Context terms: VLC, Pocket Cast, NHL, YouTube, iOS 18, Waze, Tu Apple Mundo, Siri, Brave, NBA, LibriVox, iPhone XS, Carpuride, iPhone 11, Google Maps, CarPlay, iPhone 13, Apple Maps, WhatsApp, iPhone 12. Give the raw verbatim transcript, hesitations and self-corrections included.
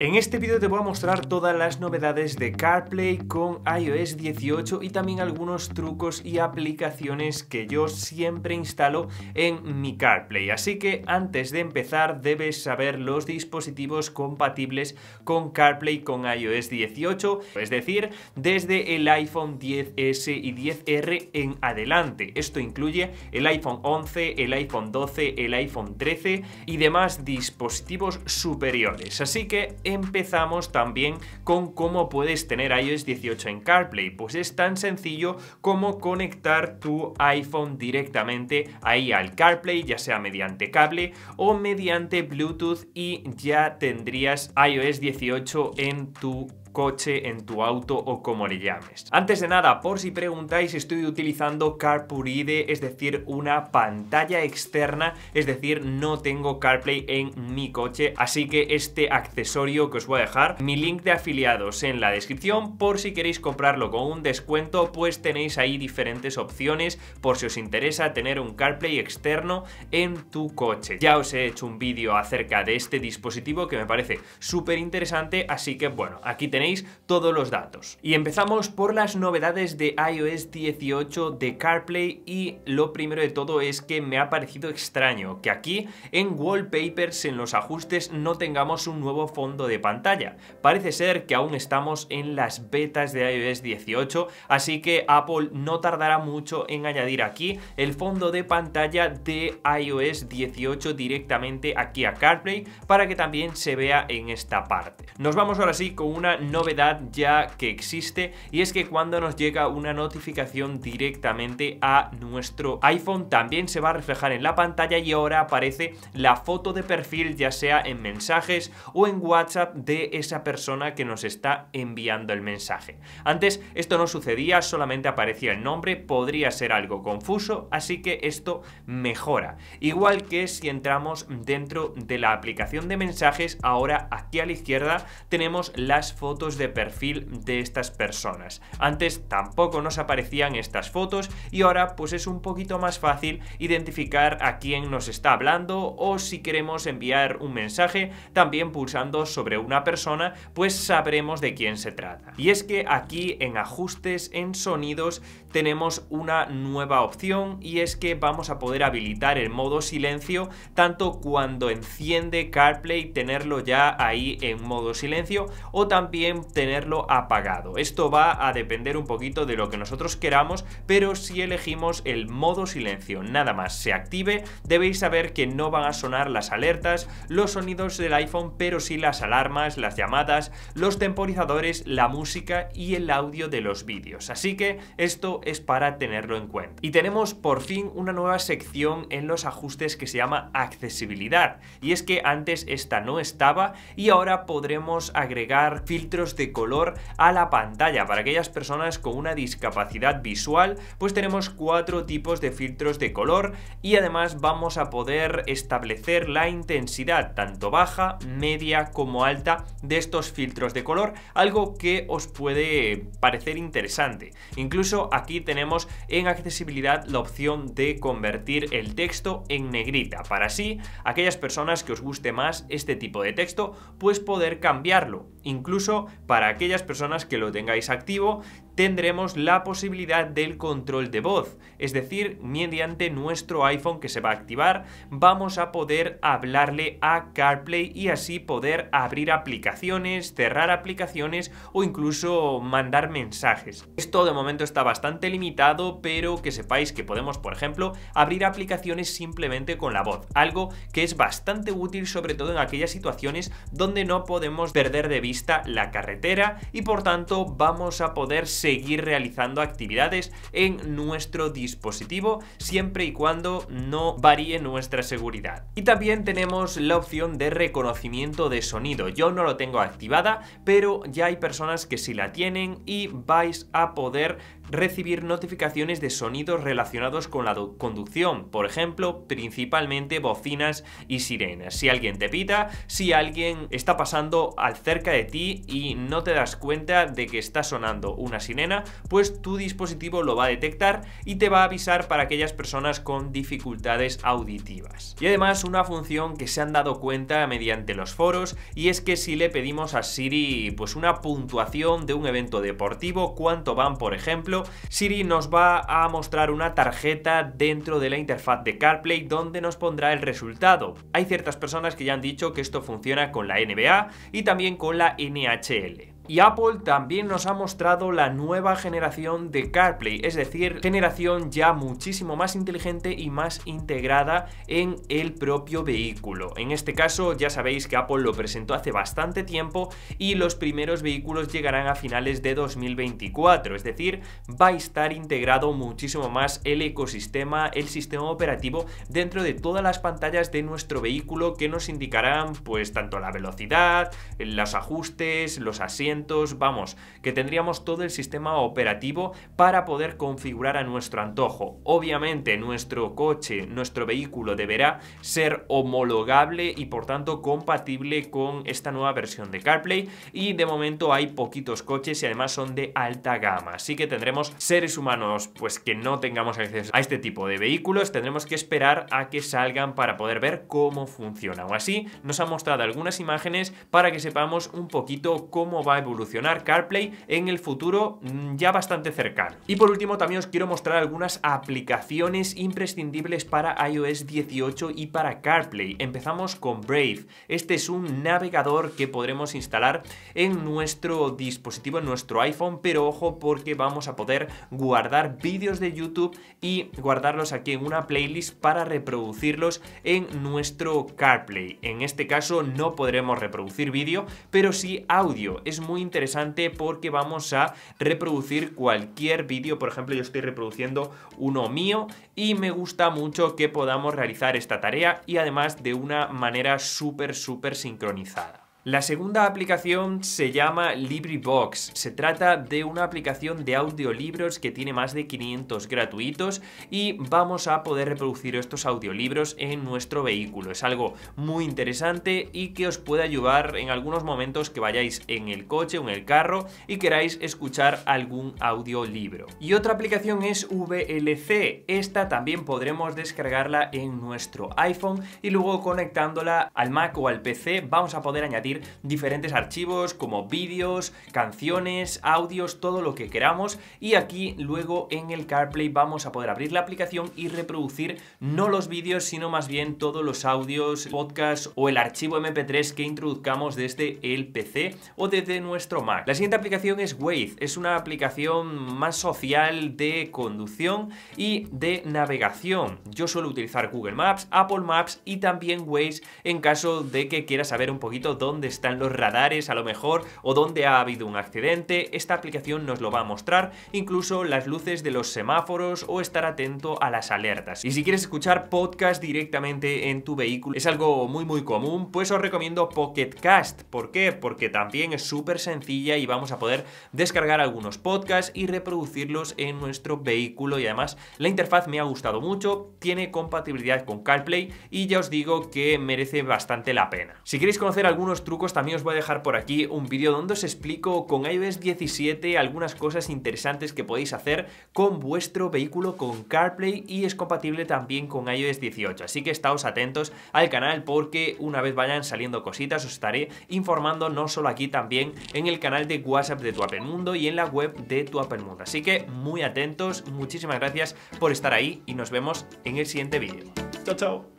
En este vídeo te voy a mostrar todas las novedades de CarPlay con iOS dieciocho y también algunos trucos y aplicaciones que yo siempre instalo en mi CarPlay. Así que antes de empezar debes saber los dispositivos compatibles con CarPlay con iOS dieciocho, es decir, desde el iPhone X S y X R en adelante. Esto incluye el iPhone once, el iPhone doce, el iPhone trece y demás dispositivos superiores. Así que empezamos también con cómo puedes tener iOS dieciocho en CarPlay. Pues es tan sencillo como conectar tu iPhone directamente ahí al CarPlay, ya sea mediante cable o mediante Bluetooth, y ya tendrías iOS dieciocho en tu coche, en tu auto o como le llames. Antes de nada, por si preguntáis, estoy utilizando Carpuride, es decir, una pantalla externa, es decir, no tengo CarPlay en mi coche, así que este accesorio que os voy a dejar, mi link de afiliados en la descripción, por si queréis comprarlo con un descuento, pues tenéis ahí diferentes opciones por si os interesa tener un CarPlay externo en tu coche. Ya os he hecho un vídeo acerca de este dispositivo que me parece súper interesante, así que bueno, aquí tenéis Tenéis todos los datos. Y empezamos por las novedades de iOS dieciocho de CarPlay, y lo primero de todo es que me ha parecido extraño que aquí en Wallpapers, en los ajustes, no tengamos un nuevo fondo de pantalla. Parece ser que aún estamos en las betas de iOS dieciocho, así que Apple no tardará mucho en añadir aquí el fondo de pantalla de iOS dieciocho directamente aquí a CarPlay para que también se vea en esta parte. Nos vamos ahora sí con una novedad ya que existe, y es que cuando nos llega una notificación directamente a nuestro iPhone también se va a reflejar en la pantalla, y ahora aparece la foto de perfil, ya sea en mensajes o en WhatsApp, de esa persona que nos está enviando el mensaje. Antes esto no sucedía, solamente aparecía el nombre, podría ser algo confuso, así que esto mejora. Igual que si entramos dentro de la aplicación de mensajes, ahora aquí a la izquierda tenemos las fotos de perfil de estas personas. Antes tampoco nos aparecían estas fotos, y ahora pues es un poquito más fácil identificar a quién nos está hablando, o si queremos enviar un mensaje también pulsando sobre una persona, pues sabremos de quién se trata. Y es que aquí en ajustes, en sonidos, tenemos una nueva opción, y es que vamos a poder habilitar el modo silencio, tanto cuando enciende CarPlay, tenerlo ya ahí en modo silencio, o también tenerlo apagado. Esto va a depender un poquito de lo que nosotros queramos, pero si elegimos el modo silencio nada más se active, debéis saber que no van a sonar las alertas, los sonidos del iPhone, pero sí las alarmas, las llamadas, los temporizadores, la música y el audio de los vídeos. Así que esto es para tenerlo en cuenta. Y tenemos por fin una nueva sección en los ajustes que se llama accesibilidad, y es que antes esta no estaba, y ahora podremos agregar filtros de color a la pantalla. Para aquellas personas con una discapacidad visual, pues tenemos cuatro tipos de filtros de color, y además vamos a poder establecer la intensidad tanto baja, media como alta de estos filtros de color, algo que os puede parecer interesante. Incluso aquí tenemos en accesibilidad la opción de convertir el texto en negrita, para así aquellas personas que os guste más este tipo de texto, pues poder cambiarlo. Incluso para aquellas personas que lo tengáis activo, tendremos la posibilidad del control de voz, es decir, mediante nuestro iPhone, que se va a activar, vamos a poder hablarle a CarPlay y así poder abrir aplicaciones, cerrar aplicaciones o incluso mandar mensajes. Esto de momento está bastante limitado, pero que sepáis que podemos, por ejemplo, abrir aplicaciones simplemente con la voz, algo que es bastante útil, sobre todo en aquellas situaciones donde no podemos perder de vista la carretera, y por tanto vamos a poder seguir realizando actividades en nuestro dispositivo siempre y cuando no varíe nuestra seguridad. Y también tenemos la opción de reconocimiento de sonido. Yo no lo tengo activada, pero ya hay personas que sí la tienen, y vais a poder recibir notificaciones de sonidos relacionados con la conducción, por ejemplo, principalmente bocinas y sirenas. Si alguien te pita, si alguien está pasando al cerca de ti y no te das cuenta de que está sonando una sirena, pues tu dispositivo lo va a detectar y te va a avisar para aquellas personas con dificultades auditivas. Y además una función que se han dado cuenta mediante los foros, y es que si le pedimos a Siri pues una puntuación de un evento deportivo, cuánto van por ejemplo, Siri nos va a mostrar una tarjeta dentro de la interfaz de CarPlay donde nos pondrá el resultado. Hay ciertas personas que ya han dicho que esto funciona con la N B A y también con la N H L. Y Apple también nos ha mostrado la nueva generación de CarPlay, es decir, generación ya muchísimo más inteligente y más integrada en el propio vehículo. En este caso ya sabéis que Apple lo presentó hace bastante tiempo y los primeros vehículos llegarán a finales de dos mil veinticuatro, es decir, va a estar integrado muchísimo más el ecosistema, el sistema operativo dentro de todas las pantallas de nuestro vehículo, que nos indicarán pues tanto la velocidad, los ajustes, los asientos. Vamos, que tendríamos todo el sistema operativo para poder configurar a nuestro antojo. Obviamente nuestro coche, nuestro vehículo deberá ser homologable y por tanto compatible con esta nueva versión de CarPlay, y de momento hay poquitos coches y además son de alta gama, así que tendremos seres humanos pues que no tengamos acceso a este tipo de vehículos, tendremos que esperar a que salgan para poder ver cómo funciona. Aún así nos ha mostrado algunas imágenes para que sepamos un poquito cómo va a evolucionar CarPlay en el futuro ya bastante cercano. Y por último también os quiero mostrar algunas aplicaciones imprescindibles para iOS dieciocho y para CarPlay. Empezamos con Brave. Este es un navegador que podremos instalar en nuestro dispositivo, en nuestro iPhone, pero ojo, porque vamos a poder guardar vídeos de YouTube y guardarlos aquí en una playlist para reproducirlos en nuestro CarPlay. En este caso no podremos reproducir vídeo, pero sí audio. Es muy interesante porque vamos a reproducir cualquier vídeo. Por ejemplo, yo estoy reproduciendo uno mío y me gusta mucho que podamos realizar esta tarea, y además de una manera súper súper sincronizada. La segunda aplicación se llama LibriVox. Se trata de una aplicación de audiolibros que tiene más de quinientos gratuitos y vamos a poder reproducir estos audiolibros en nuestro vehículo. Es algo muy interesante y que os puede ayudar en algunos momentos que vayáis en el coche o en el carro y queráis escuchar algún audiolibro. Y otra aplicación es V L C. Esta también podremos descargarla en nuestro iPhone y luego, conectándola al Mac o al P C, vamos a poder añadir diferentes archivos como vídeos, canciones, audios, todo lo que queramos, y aquí luego en el CarPlay vamos a poder abrir la aplicación y reproducir no los vídeos sino más bien todos los audios, podcasts o el archivo M P tres que introduzcamos desde el P C o desde nuestro Mac. La siguiente aplicación es Waze. Es una aplicación más social de conducción y de navegación. Yo suelo utilizar Google Maps, Apple Maps y también Waze en caso de que quiera saber un poquito dónde dónde están los radares a lo mejor, o dónde ha habido un accidente. Esta aplicación nos lo va a mostrar, incluso las luces de los semáforos, o estar atento a las alertas. Y si quieres escuchar podcast directamente en tu vehículo, es algo muy muy común, pues os recomiendo Pocket Cast. ¿Por qué? Porque también es súper sencilla y vamos a poder descargar algunos podcasts y reproducirlos en nuestro vehículo, y además la interfaz me ha gustado mucho, tiene compatibilidad con CarPlay y ya os digo que merece bastante la pena. Si queréis conocer algunos trucos, también os voy a dejar por aquí un vídeo donde os explico con iOS diecisiete algunas cosas interesantes que podéis hacer con vuestro vehículo con CarPlay, y es compatible también con iOS dieciocho, así que estáos atentos al canal porque una vez vayan saliendo cositas os estaré informando, no solo aquí, también en el canal de WhatsApp de Tu Apple Mundo y en la web de Tu Apple Mundo, así que muy atentos. Muchísimas gracias por estar ahí y nos vemos en el siguiente vídeo. Chao, chao.